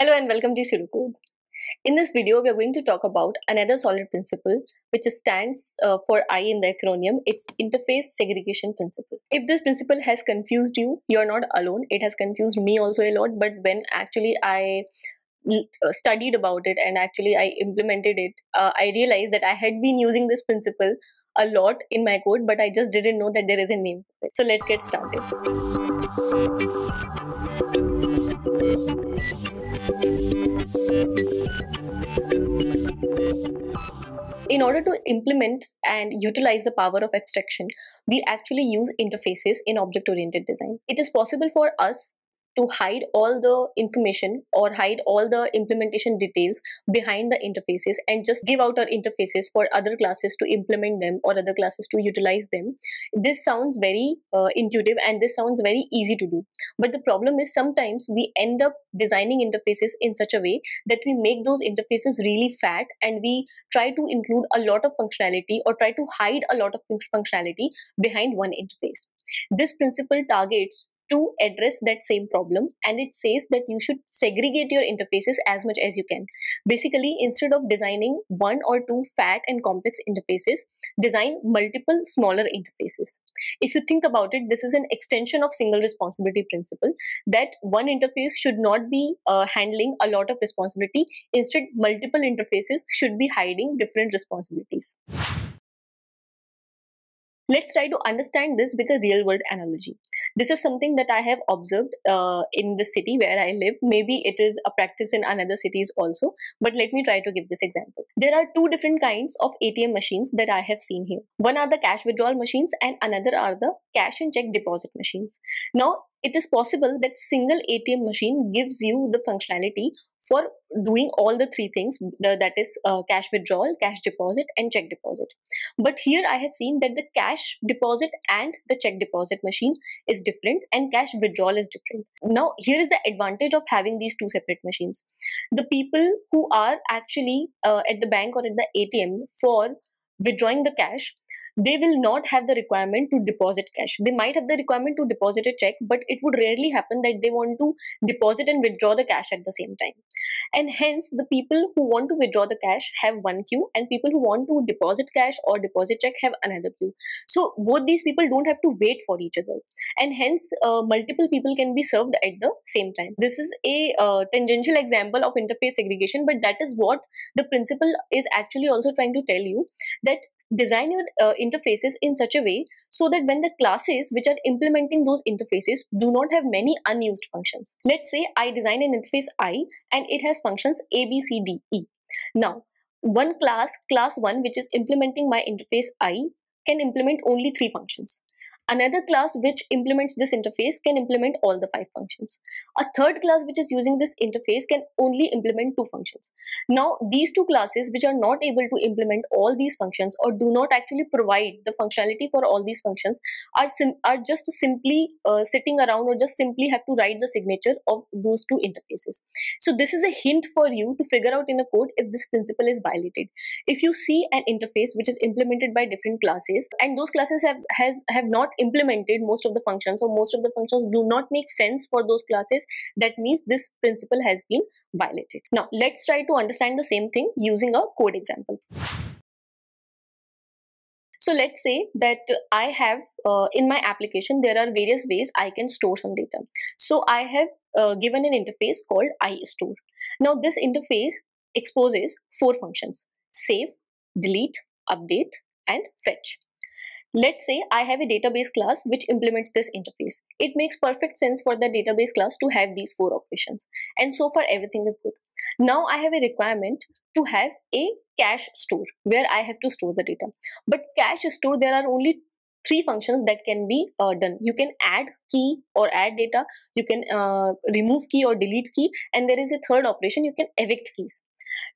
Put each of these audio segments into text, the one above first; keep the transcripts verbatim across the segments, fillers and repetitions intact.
Hello and welcome to Sudocode. In this video, we are going to talk about another SOLID principle which stands uh, for I in the acronym. It's Interface Segregation Principle. If this principle has confused you, you are not alone. It has confused me also a lot, but when actually I studied about it and actually I implemented it, uh, I realized that I had been using this principle a lot in my code, but I just didn't know that there is a name for it. So let's get started. In order to implement and utilize the power of abstraction, we actually use interfaces in object-oriented design. It is possible for us to hide all the information or hide all the implementation details behind the interfaces and just give out our interfaces for other classes to implement them or other classes to utilize them. This sounds very uh, intuitive and this sounds very easy to do. But the problem is sometimes we end up designing interfaces in such a way that we make those interfaces really fat and we try to include a lot of functionality or try to hide a lot of functionality behind one interface. This principle targets to address that same problem, and it says that you should segregate your interfaces as much as you can. Basically, instead of designing one or two fat and complex interfaces, design multiple smaller interfaces. If you think about it, this is an extension of single responsibility principle, that one interface should not be uh, handling a lot of responsibility. Instead, multiple interfaces should be hiding different responsibilities. Let's try to understand this with a real-world analogy. This is something that I have observed uh, in the city where I live. Maybe it is a practice in another cities also, but let me try to give this example. There are two different kinds of A T M machines that I have seen here. One are the cash withdrawal machines and another are the cash and check deposit machines. Now, it is possible that single A T M machine gives you the functionality for doing all the three things, the, that is uh, cash withdrawal, cash deposit and check deposit. But here I have seen that the cash deposit and the check deposit machine is different and cash withdrawal is different. Now here is the advantage of having these two separate machines. The people who are actually uh, at the bank or at the A T M for withdrawing the cash, they will not have the requirement to deposit cash. They might have the requirement to deposit a check, but it would rarely happen that they want to deposit and withdraw the cash at the same time. And hence, the people who want to withdraw the cash have one queue and people who want to deposit cash or deposit check have another queue. So both these people don't have to wait for each other. And hence, uh, multiple people can be served at the same time. This is a uh, tangential example of interface segregation, but that is what the principle is actually also trying to tell you, that design your uh, interfaces in such a way so that when the classes which are implementing those interfaces do not have many unused functions. Let's say I design an interface I and it has functions A, B, C, D, E. Now, one class, class one, which is implementing my interface I, can implement only three functions. Another class which implements this interface can implement all the five functions. A third class which is using this interface can only implement two functions. Now, these two classes which are not able to implement all these functions or do not actually provide the functionality for all these functions are, sim are just simply uh, sitting around or just simply have to write the signature of those two interfaces. So this is a hint for you to figure out in a code if this principle is violated. If you see an interface which is implemented by different classes and those classes have, has, have not implemented most of the functions, or most of the functions do not make sense for those classes, that means this principle has been violated. Now, let's try to understand the same thing using a code example. So let's say that I have, uh, in my application, there are various ways I can store some data. So I have uh, given an interface called iStore. Now this interface exposes four functions: save, delete, update, and fetch. Let's say I have a database class which implements this interface. It makes perfect sense for the database class to have these four operations. And so far everything is good. Now I have a requirement to have a cache store where I have to store the data. But cache store, there are only three functions that can be uh, done. You can add key or add data. You can uh, remove key or delete key. And there is a third operation, you can evict keys.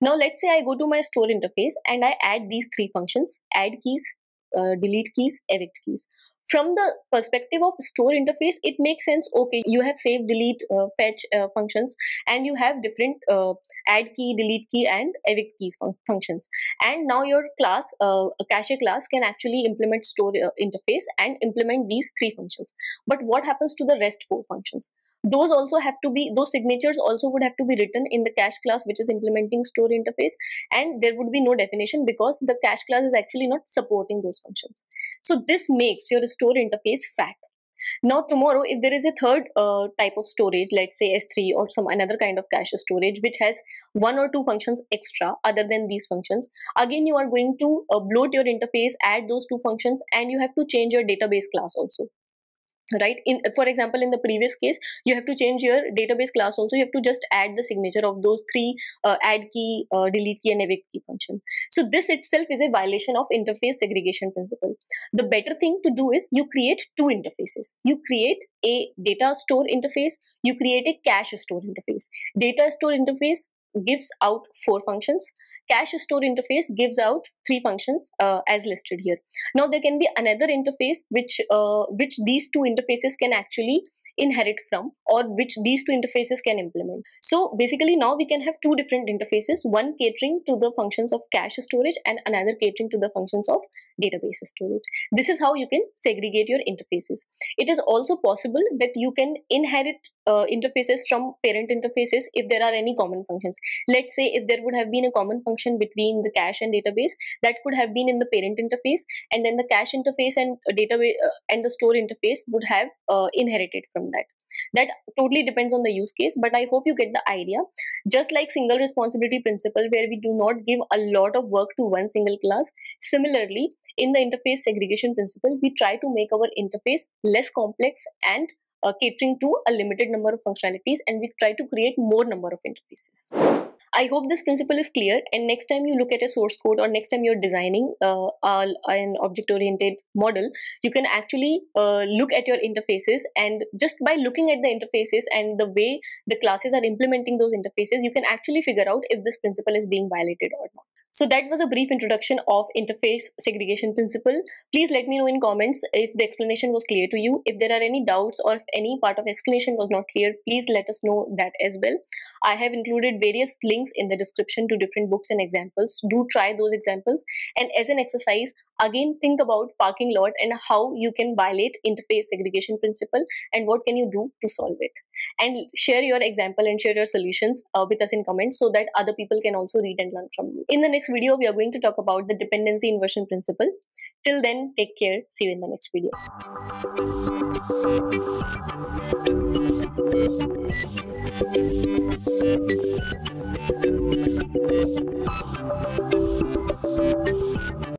Now let's say I go to my store interface and I add these three functions: add keys, Uh, delete keys, evict keys. From the perspective of store interface, it makes sense. Okay, you have save, delete, uh, fetch uh, functions, and you have different uh, add key, delete key, and evict keys fun functions. And now your class, uh, a cache class, can actually implement store uh, interface and implement these three functions. But what happens to the rest four functions? those also have to be, those signatures also would have to be written in the cache class which is implementing store interface, and there would be no definition because the cache class is actually not supporting those functions. So this makes your store interface fat. Now tomorrow, if there is a third uh, type of storage, let's say S three or some another kind of cache storage which has one or two functions extra other than these functions, again you are going to uh, bloat your interface, add those two functions, and you have to change your database class also, right? In, for example, in the previous case, you have to change your database class also. You have to just add the signature of those three uh, add key, uh, delete key, and evict key function. So this itself is a violation of interface segregation principle. The better thing to do is you create two interfaces. You create a data store interface, you create a cache store interface. Data store interface gives out four functions. Cache store interface gives out three functions uh, as listed here. Now there can be another interface which uh, which these two interfaces can actually inherit from, or which these two interfaces can implement. So basically now we can have two different interfaces, one catering to the functions of cache storage and another catering to the functions of database storage. This is how you can segregate your interfaces. It is also possible that you can inherit uh, interfaces from parent interfaces if there are any common functions. Let's say if there would have been a common function between the cache and database, that could have been in the parent interface, and then the cache interface and database uh, and the store interface would have uh, inherited from that. That totally depends on the use case, but I hope you get the idea. Just like single responsibility principle, where we do not give a lot of work to one single class, similarly in the interface segregation principle, we try to make our interface less complex and uh, catering to a limited number of functionalities, and we try to create more number of interfaces. I hope this principle is clear, and next time you look at a source code, or next time you're designing uh, an object-oriented model, you can actually uh, look at your interfaces, and just by looking at the interfaces and the way the classes are implementing those interfaces, you can actually figure out if this principle is being violated or not. So that was a brief introduction of interface segregation principle. Please let me know in comments if the explanation was clear to you. If there are any doubts, or if any part of explanation was not clear, please let us know that as well. I have included various links in the description to different books and examples. Do try those examples. And as an exercise, again, think about parking lot and how you can violate interface segregation principle and what can you do to solve it. And share your example and share your solutions uh, with us in comments, so that other people can also read and learn from you. In the next video, we are going to talk about the dependency inversion principle. Till then, take care. See you in the next video.